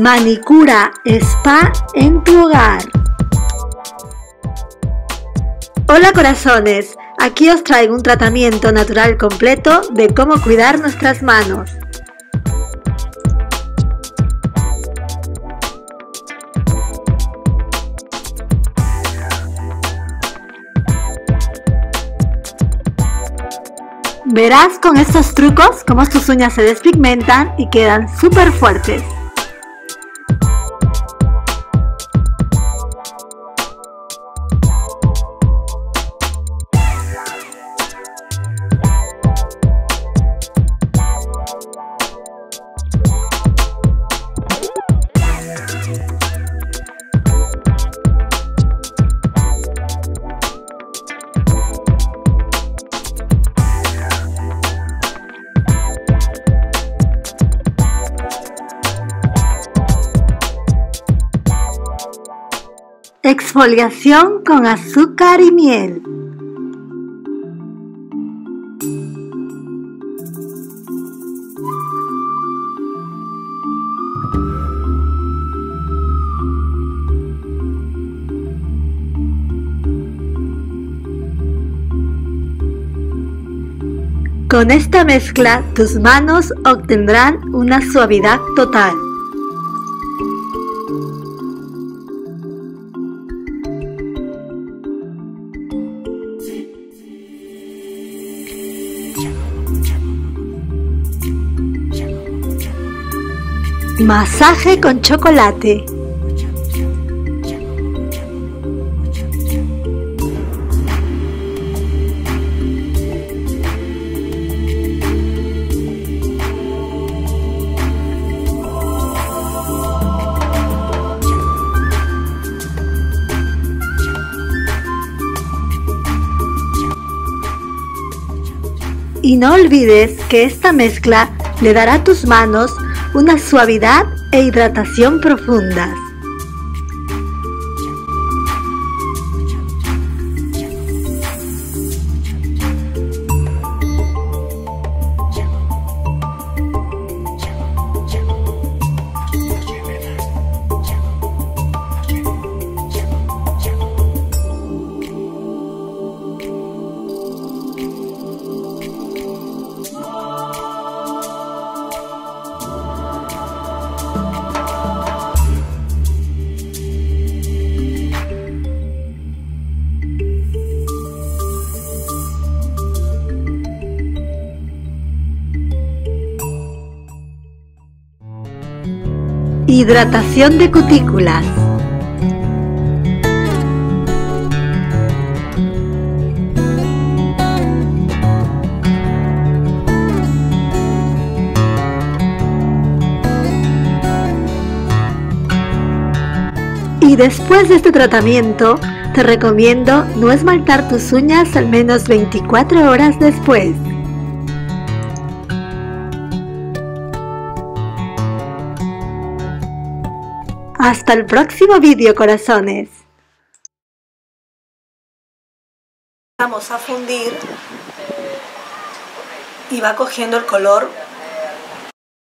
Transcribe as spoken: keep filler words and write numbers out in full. Manicura Spa en tu hogar. Hola corazones, aquí os traigo un tratamiento natural completo de cómo cuidar nuestras manos. Verás con estos trucos cómo tus uñas se despigmentan y quedan súper fuertes. Exfoliación con azúcar y miel. Con esta mezcla, tus manos obtendrán una suavidad total. Masaje con chocolate. Y no olvides que esta mezcla le dará a tus manos una suavidad e hidratación profundas. Hidratación de cutículas. Y después de este tratamiento, te recomiendo no esmaltar tus uñas al menos veinticuatro horas después. Hasta el próximo vídeo, corazones. Vamos a fundir y va cogiendo el color